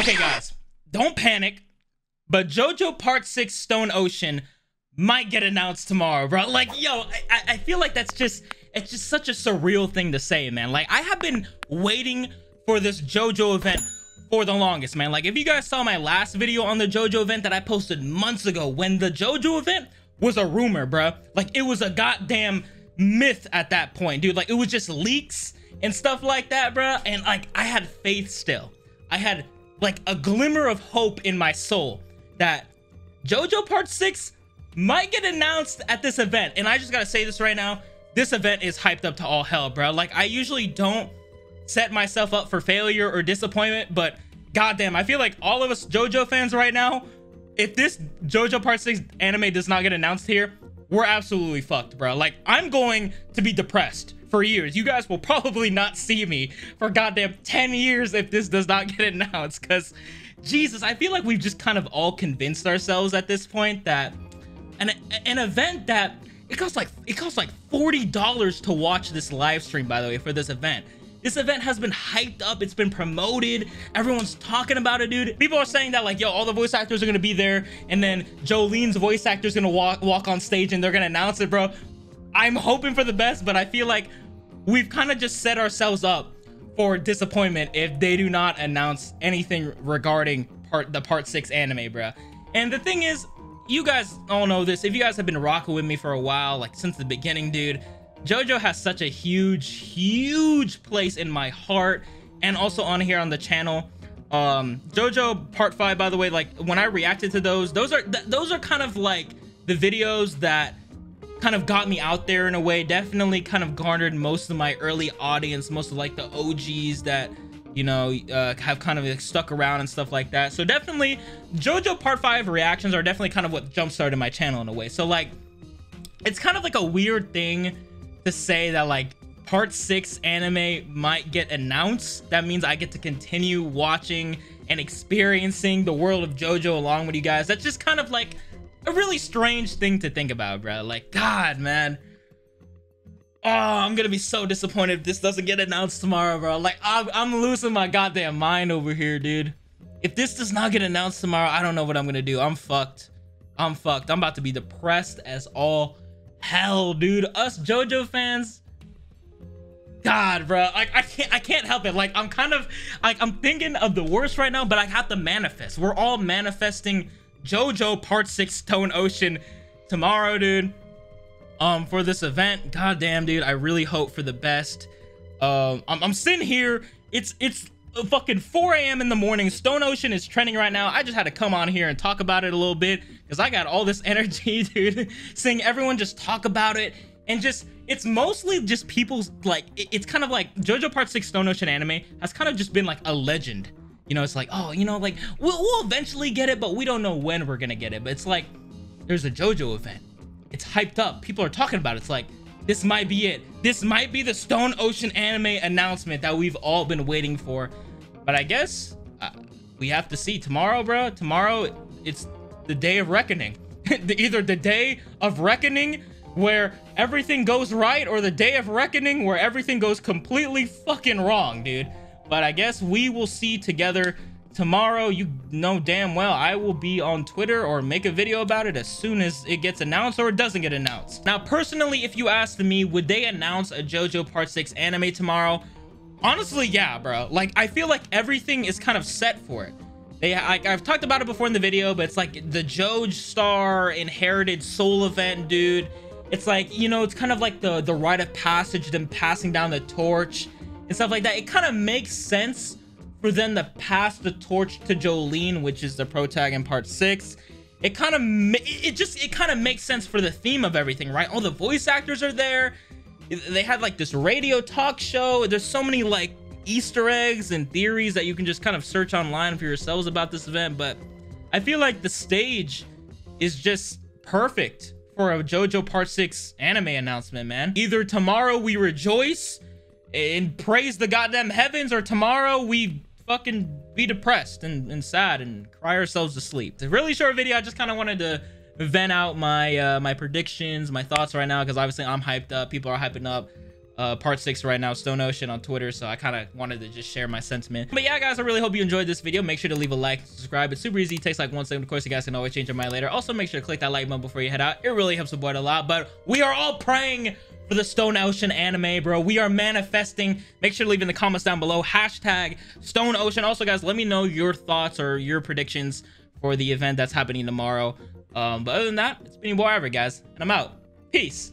Okay, guys, don't panic, but JoJo Part 6 Stone Ocean might get announced tomorrow, bro. Like, yo, I feel like that's just, it's just such a surreal thing to say, man. Like, I have been waiting for this JoJo event for the longest, man. Like, if you guys saw my last video on the JoJo event that I posted months ago, when the JoJo event was a rumor, bro. Like, it was a goddamn myth at that point, dude. Like, it was just leaks and stuff like that, bro. And, like, I had faith still. I had, like, a glimmer of hope in my soul that JoJo Part 6 might get announced at this event. And I just gotta say this right now, this event is hyped up to all hell, bro. Like, I usually don't set myself up for failure or disappointment, but goddamn, I feel like all of us JoJo fans right now, if this JoJo Part 6 anime does not get announced here, we're absolutely fucked, bro. Like, I'm going to be depressed for years. You guys will probably not see me for goddamn 10 years if this does not get announced, because Jesus, I feel like we've just kind of all convinced ourselves at this point that an event that it costs like $40 to watch this live stream, by the way, for this event. This event has been hyped up. It's been promoted. Everyone's talking about it, dude. People are saying that, like, yo, all the voice actors are going to be there. And then Jolyne's voice actor is going to walk on stage and they're going to announce it, bro. I'm hoping for the best, but I feel like we've kind of just set ourselves up for disappointment if they do not announce anything regarding the Part 6 anime, bro. And the thing is, you guys all know this. If you guys have been rocking with me for a while, like since the beginning, dude, JoJo has such a huge place in my heart and also on here on the channel. JoJo Part 5, by the way, like when I reacted to those are kind of like the videos that kind of got me out there in a way, definitely kind of garnered most of my early audience, most of like the OGs that, you know, have kind of like stuck around and stuff like that. So definitely JoJo Part 5 reactions are definitely kind of what jump-started my channel in a way. So like, it's kind of like a weird thing to say that like Part 6 anime might get announced. That means I get to continue watching and experiencing the world of JoJo along with you guys. That's just kind of like a really strange thing to think about, bro. Like, God, man. Oh, I'm gonna be so disappointed if this doesn't get announced tomorrow, bro. Like, I'm losing my goddamn mind over here, dude. If this does not get announced tomorrow, I don't know what I'm gonna do. I'm fucked. I'm fucked. I'm about to be depressed as all hell, dude. Us JoJo fans, God, bro. Like, I can't help it. Like, I'm kind of like, I'm thinking of the worst right now, but I have to manifest. We're all manifesting JoJo Part 6 Stone Ocean tomorrow, dude. For this event, goddamn, dude, I really hope for the best. I'm sitting here. It's fucking 4 a.m. in the morning. Stone Ocean is trending right now. I just had to come on here and talk about it a little bit because I got all this energy, dude. Seeing everyone just talk about it and just, it's mostly just people's like, it's kind of like JoJo Part 6 Stone Ocean anime has kind of just been like a legend. You know, it's like, oh, you know, like we'll eventually get it, but we don't know when we're gonna get it. But it's like, there's a JoJo event. It's hyped up. People are talking about it. It's like, this might be it. This might be the Stone Ocean anime announcement that we've all been waiting for. But I guess we have to see tomorrow, bro. Tomorrow, it's the day of reckoning. Either the day of reckoning where everything goes right or the day of reckoning where everything goes completely fucking wrong, dude. But I guess we will see together tomorrow. You know damn well I will be on Twitter or make a video about it as soon as it gets announced or it doesn't get announced. Now, personally, if you asked me, would they announce a JoJo Part 6 anime tomorrow? Honestly, yeah, bro. Like, I feel like everything is kind of set for it. I've talked about it before in the video, but it's like the JoJo Star Inherited Soul event, dude. It's like, you know, it's kind of like the rite of passage, them passing down the torch and stuff like that. It kind of makes sense for them to pass the torch to Jolyne, which is the protag in Part 6. It kind of, it kind of makes sense for the theme of everything, right? All the voice actors are there. They had like this radio talk show. There's so many like Easter eggs and theories that you can just kind of search online for yourselves about this event. But I feel like the stage is just perfect for a JoJo Part 6 anime announcement, man. Either tomorrow we rejoice and praise the goddamn heavens, or tomorrow we fucking be depressed and sad and cry ourselves to sleep. It's a really short video. I just kind of wanted to vent out my my predictions, my thoughts right now, because obviously I'm hyped up. People are hyping up Part 6 right now, Stone Ocean on Twitter, so I kind of wanted to just share my sentiment. But yeah, guys, I really hope you enjoyed this video. Make sure to leave a like, subscribe. It's super easy. It takes like 1 second. Of course, you guys can always change your mind later. Also, make sure to click that like button before you head out. It really helps support a lot, but we are all praying for the Stone Ocean anime, bro. We are manifesting. Make sure to leave in the comments down below, hashtag Stone Ocean. Also, guys, let me know your thoughts or your predictions for the event that's happening tomorrow. But other than that, it's been your boy Ivor, guys, and I'm out. Peace.